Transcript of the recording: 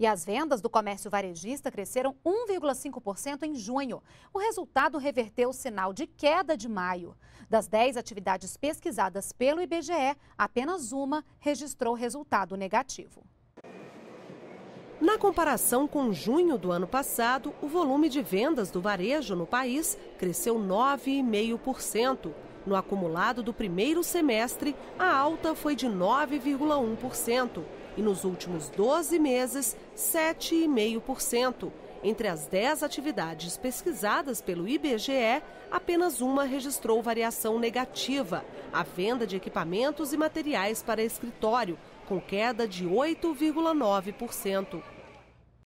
E as vendas do comércio varejista cresceram 1,5% em junho. O resultado reverteu o sinal de queda de maio. Das 10 atividades pesquisadas pelo IBGE, apenas uma registrou resultado negativo. Na comparação com junho do ano passado, o volume de vendas do varejo no país cresceu 9,5%. No acumulado do primeiro semestre, a alta foi de 9,1%. E nos últimos 12 meses, 7,5%. Entre as 10 atividades pesquisadas pelo IBGE, apenas uma registrou variação negativa, a venda de equipamentos e materiais para escritório, com queda de 8,9%.